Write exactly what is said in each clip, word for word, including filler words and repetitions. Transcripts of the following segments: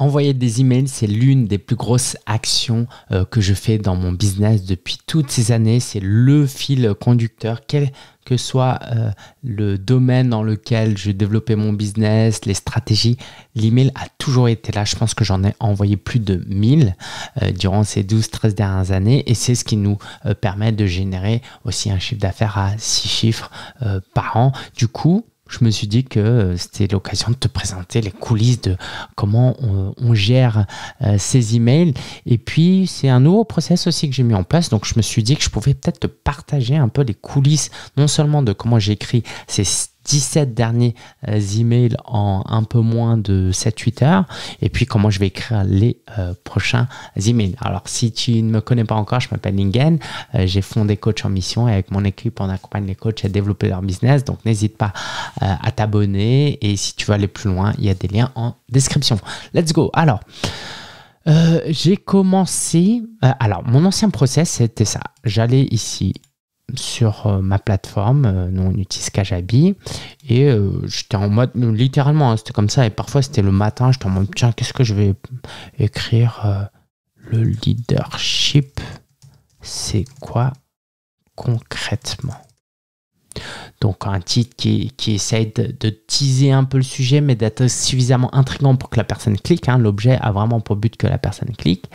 Envoyer des emails, c'est l'une des plus grosses actions euh, que je fais dans mon business depuis toutes ces années. C'est le fil conducteur, quel que soit euh, le domaine dans lequel je développais mon business, les stratégies. L'email a toujours été là. Je pense que j'en ai envoyé plus de mille euh, durant ces douze, treize dernières années. Et c'est ce qui nous euh, permet de générer aussi un chiffre d'affaires à six chiffres euh, par an. Du coup, je me suis dit que c'était l'occasion de te présenter les coulisses de comment on, on gère euh, ces emails. Et puis, c'est un nouveau process aussi que j'ai mis en place. Donc, je me suis dit que je pouvais peut-être te partager un peu les coulisses, non seulement de comment j'écris ces dix-sept derniers euh, emails en un peu moins de sept huit heures, et puis comment je vais écrire les euh, prochains emails. Alors, si tu ne me connais pas encore, je m'appelle Lingen, euh, j'ai fondé Coach en Mission et avec mon équipe, on accompagne les coachs à développer leur business. Donc, n'hésite pas euh, à t'abonner et si tu veux aller plus loin, il y a des liens en description. Let's go. Alors, euh, j'ai commencé... Euh, alors, mon ancien process, c'était ça. J'allais ici... sur ma plateforme, nous on utilise Kajabi, et euh, j'étais en mode, littéralement, hein, c'était comme ça, et parfois c'était le matin, j'étais en mode, tiens, qu'est-ce que je vais écrire euh, le leadership, c'est quoi concrètement? Donc un titre qui, qui essaye de, de teaser un peu le sujet, mais d'être suffisamment intriguant pour que la personne clique. Hein. L'objet a vraiment pour but que la personne clique.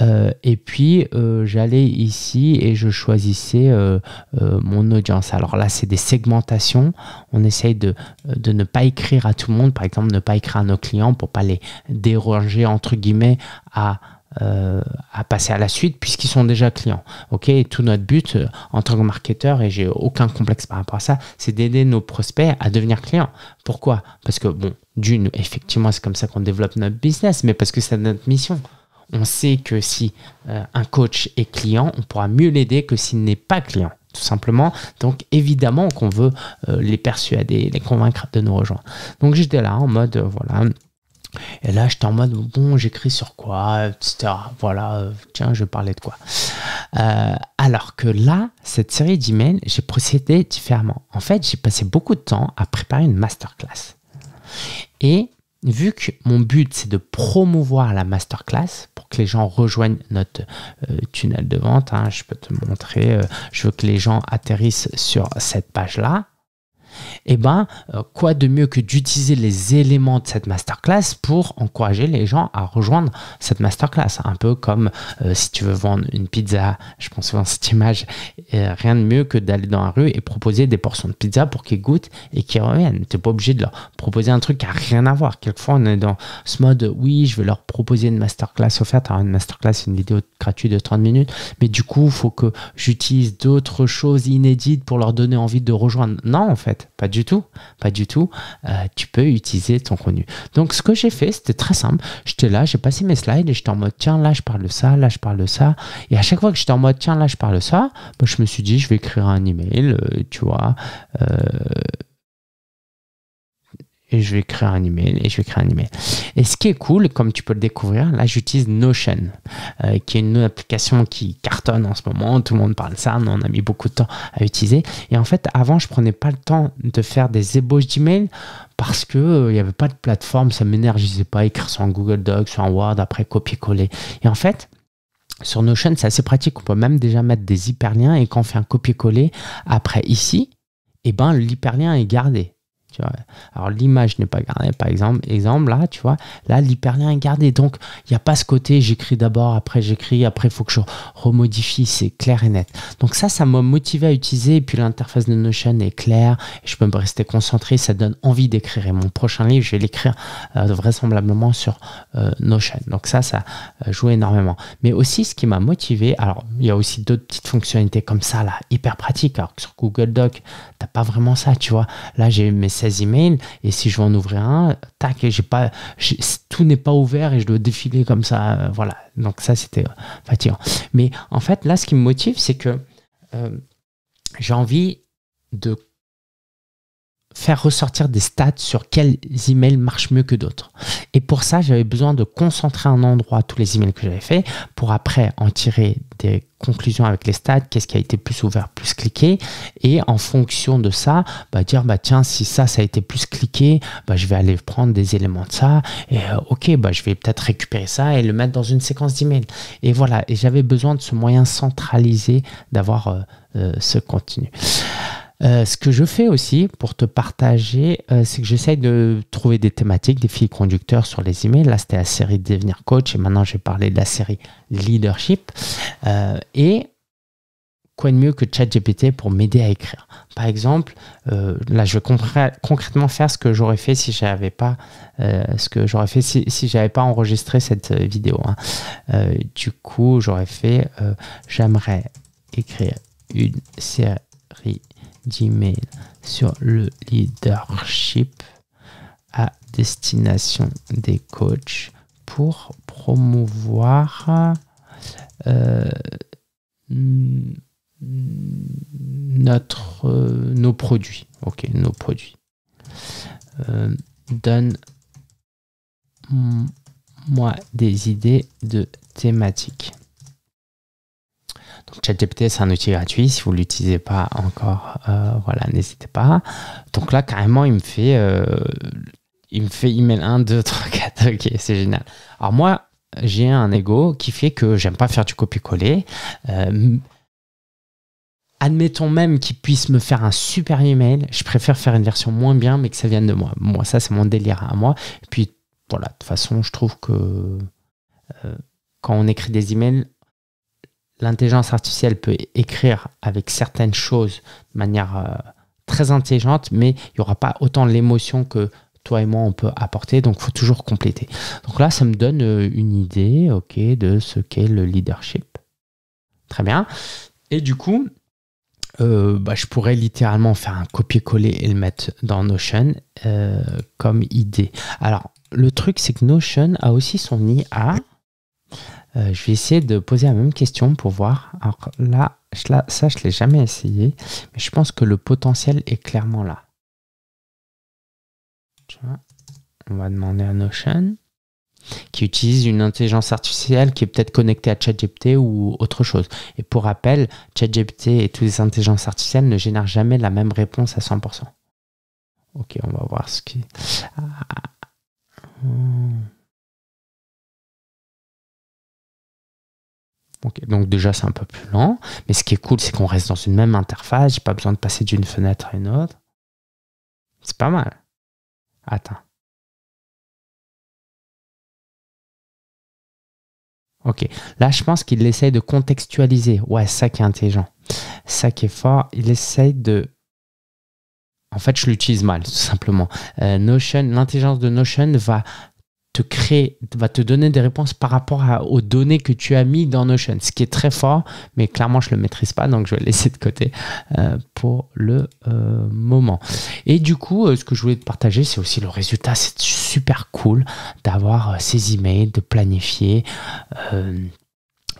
Euh, et puis, euh, j'allais ici et je choisissais euh, euh, mon audience. Alors là, c'est des segmentations. On essaye de, de ne pas écrire à tout le monde. Par exemple, ne pas écrire à nos clients pour ne pas les déranger, entre guillemets, à... Euh, à passer à la suite puisqu'ils sont déjà clients. Ok, et tout notre but euh, en tant que marketeur, et j'ai aucun complexe par rapport à ça, c'est d'aider nos prospects à devenir clients. Pourquoi? Parce que bon, d'une, effectivement, c'est comme ça qu'on développe notre business, mais parce que c'est notre mission. On sait que si euh, un coach est client, on pourra mieux l'aider que s'il n'est pas client, tout simplement. Donc évidemment qu'on veut euh, les persuader, les convaincre de nous rejoindre. Donc j'étais là en mode euh, voilà. Et là, j'étais en mode, bon, j'écris sur quoi, et cetera. Voilà, euh, tiens, je parlais de quoi. Euh, alors que là, cette série d'emails, j'ai procédé différemment. En fait, j'ai passé beaucoup de temps à préparer une masterclass. Et vu que mon but, c'est de promouvoir la masterclass pour que les gens rejoignent notre euh, tunnel de vente, hein, je peux te montrer, euh, je veux que les gens atterrissent sur cette page-là. Et eh ben, quoi de mieux que d'utiliser les éléments de cette masterclass pour encourager les gens à rejoindre cette masterclass. Un peu comme euh, si tu veux vendre une pizza, je pense souvent à cette image, euh, rien de mieux que d'aller dans la rue et proposer des portions de pizza pour qu'ils goûtent et qu'ils reviennent. Tu n'es pas obligé de leur proposer un truc qui n'a rien à voir. Quelquefois, on est dans ce mode, oui, je vais leur proposer une masterclass offerte. Alors, une masterclass, une vidéo gratuite de trente minutes, mais du coup, il faut que j'utilise d'autres choses inédites pour leur donner envie de rejoindre. Non, en fait. Pas du tout, pas du tout. Euh, tu peux utiliser ton contenu. Donc, ce que j'ai fait, c'était très simple. J'étais là, j'ai passé mes slides et j'étais en mode, tiens, là, je parle de ça, là, je parle de ça. Et à chaque fois que j'étais en mode, tiens, là, je parle de ça, bah, je me suis dit, je vais écrire un email, euh, tu vois. Euh, et je vais écrire un email, et je vais écrire un email. Et ce qui est cool, comme tu peux le découvrir, là, j'utilise Notion, euh, qui est une application qui cartonne en ce moment. Tout le monde parle de ça, on a mis beaucoup de temps à utiliser. Et en fait, avant, je ne prenais pas le temps de faire des ébauches d'emails parce qu'il n'y avait pas de plateforme, ça ne m'énergisait pas, écrire sur un Google Docs, sur un Word, après copier-coller. Et en fait... sur Notion, c'est assez pratique. On peut même déjà mettre des hyperliens et quand on fait un copier-coller après ici, eh ben, l'hyperlien est gardé. Tu vois. Alors, l'image n'est pas gardée. Par exemple, exemple là, tu vois, là, l'hyperlien est gardé. Donc, il n'y a pas ce côté, j'écris d'abord, après j'écris, après il faut que je remodifie. C'est clair et net. Donc, ça, ça m'a motivé à utiliser. Et puis, l'interface de Notion est claire. Je peux me rester concentré. Ça donne envie d'écrire. Et mon prochain livre, je vais l'écrire euh, vraisemblablement sur euh, Notion. Donc, ça, ça joue énormément. Mais aussi, ce qui m'a motivé, alors, il y a aussi d'autres petites fonctionnalités comme ça, là, hyper pratiques. Alors que sur Google Doc, tu n'as pas vraiment ça, tu vois. Là, j'ai mes emails et si je veux en ouvrir un, tac, j'ai pas, tout n'est pas ouvert et je dois défiler comme ça, euh, voilà. Donc ça, c'était fatigant. Mais en fait, là, ce qui me motive, c'est que euh, j'ai envie de faire ressortir des stats sur quels emails marchent mieux que d'autres. Et pour ça, j'avais besoin de concentrer à un endroit tous les emails que j'avais faits pour après en tirer des conclusions avec les stats, qu'est-ce qui a été plus ouvert, plus cliqué, et en fonction de ça, bah, dire bah tiens, si ça, ça a été plus cliqué, bah, je vais aller prendre des éléments de ça, et euh, ok, bah, je vais peut-être récupérer ça et le mettre dans une séquence d'emails. Et voilà, et j'avais besoin de ce moyen centralisé d'avoir euh, euh, ce contenu. Euh, ce que je fais aussi pour te partager, euh, c'est que j'essaye de trouver des thématiques, des fils conducteurs sur les emails. Là, c'était la série Devenir coach et maintenant, je vais parler de la série Leadership. Euh, et quoi de mieux que ChatGPT pour m'aider à écrire? Par exemple, euh, là, je vais concrètement faire ce que j'aurais fait si j'avais pas, euh, ce que j'aurais fait si, si j'avais pas enregistré cette vidéo, hein. Euh, du coup, j'aurais fait, euh, j'aimerais écrire une série d'email sur le leadership à destination des coachs pour promouvoir euh, notre euh, nos produits. Ok, nos produits. Euh, Donne-moi des idées de thématiques. Donc ChatGPT, c'est un outil gratuit. Si vous ne l'utilisez pas encore, euh, voilà, n'hésitez pas. Donc là, carrément, il me fait, euh, il me fait email un, deux, trois, quatre. Ok, c'est génial. Alors moi, j'ai un ego qui fait que j'aime pas faire du copier-coller. Euh, Admettons même qu'il puisse me faire un super email. Je préfère faire une version moins bien, mais que ça vienne de moi. Moi, ça, c'est mon délire à moi. Et puis, voilà, de toute façon, je trouve que euh, quand on écrit des emails, l'intelligence artificielle peut écrire avec certaines choses de manière euh, très intelligente, mais il n'y aura pas autant l'émotion que toi et moi, on peut apporter. Donc, il faut toujours compléter. Donc là, ça me donne euh, une idée, ok, de ce qu'est le leadership. Très bien. Et du coup, euh, bah, je pourrais littéralement faire un copier-coller et le mettre dans Notion euh, comme idée. Alors, le truc, c'est que Notion a aussi son I A. Euh, je vais essayer de poser la même question pour voir. Alors là, je, là ça, je ne l'ai jamais essayé, mais je pense que le potentiel est clairement là. Tiens, on va demander à Notion, qui utilise une intelligence artificielle qui est peut-être connectée à ChatGPT ou autre chose. Et pour rappel, ChatGPT et toutes les intelligences artificielles ne génèrent jamais la même réponse à cent pour cent. Ok, on va voir ce qui... Ah. Hmm. Okay, donc déjà, c'est un peu plus lent. Mais ce qui est cool, c'est qu'on reste dans une même interface. J'ai pas besoin de passer d'une fenêtre à une autre. C'est pas mal. Attends. Ok. Là, je pense qu'il essaye de contextualiser. Ouais, ça qui est intelligent. Ça qui est fort. Il essaye de... En fait, je l'utilise mal, tout simplement. Euh, Notion, l'intelligence de Notion va... te créer, va te donner des réponses par rapport à, aux données que tu as mis dans Notion, ce qui est très fort, mais clairement je ne le maîtrise pas, donc je vais le laisser de côté euh, pour le euh, moment. Et du coup, euh, ce que je voulais te partager, c'est aussi le résultat. C'est super cool d'avoir euh, ces emails, de planifier euh,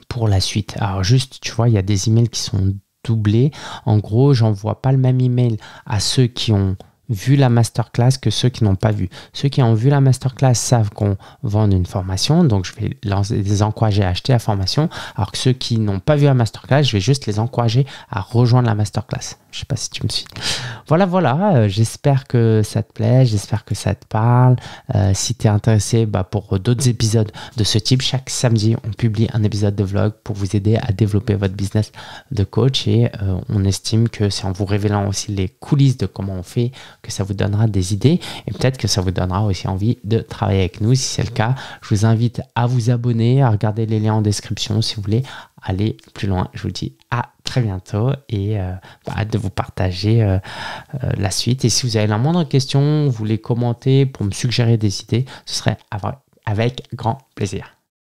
pour la suite. Alors juste, tu vois, il y a des emails qui sont doublés. En gros, j'envoie pas le même email à ceux qui ont vu la masterclass que ceux qui n'ont pas vu. Ceux qui ont vu la masterclass savent qu'on vend une formation, donc je vais les encourager à acheter la formation, alors que ceux qui n'ont pas vu la masterclass, je vais juste les encourager à rejoindre la masterclass. Je sais pas si tu me suis. Voilà, voilà, euh, j'espère que ça te plaît, j'espère que ça te parle. Euh, si tu es intéressé bah, pour d'autres épisodes de ce type, chaque samedi, on publie un épisode de vlog pour vous aider à développer votre business de coach et euh, on estime que c'est en vous révélant aussi les coulisses de comment on fait que ça vous donnera des idées et peut-être que ça vous donnera aussi envie de travailler avec nous. Si c'est le cas, je vous invite à vous abonner, à regarder les liens en description si vous voulez aller plus loin. Je vous dis à très bientôt et euh, bah, hâte de vous partager euh, euh, la suite. Et si vous avez la moindre question, vous voulez commenter pour me suggérer des idées, ce serait avec grand plaisir.